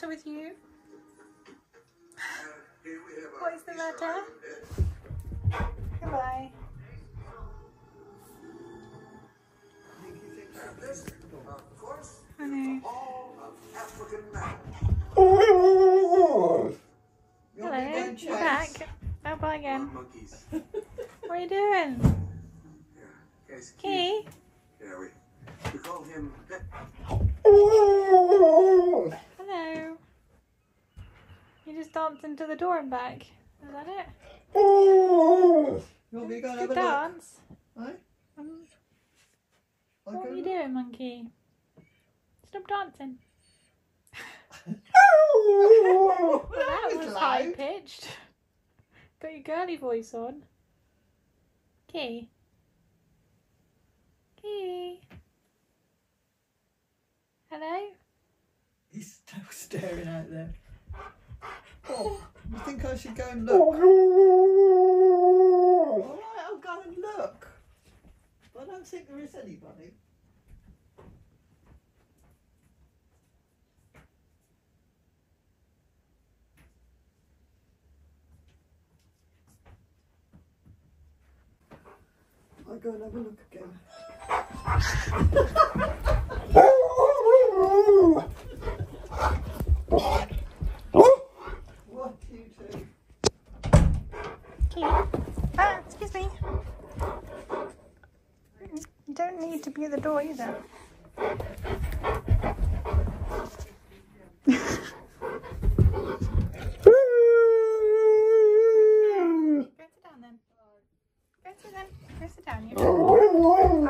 matter with you? What is the matter? Goodbye. I know. Hello, you're back. Oh, bye again. What are you doing? Key? Yeah, we call him... Hello. You just danced into the door and back. Is that it? Good dance. Huh? What are you doing, monkey? Stop dancing. Well, that was high pitched. Put your girly voice on. Key. Key. Hello? He's still staring out there. Oh, you think I should go and look? Alright, I'll go and look. But I don't think there is anybody. I'll go and have a look again. What do you do? Excuse me. You don't need to be at the door either.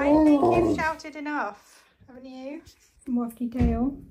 I think you've shouted enough, haven't you? Wacky tail.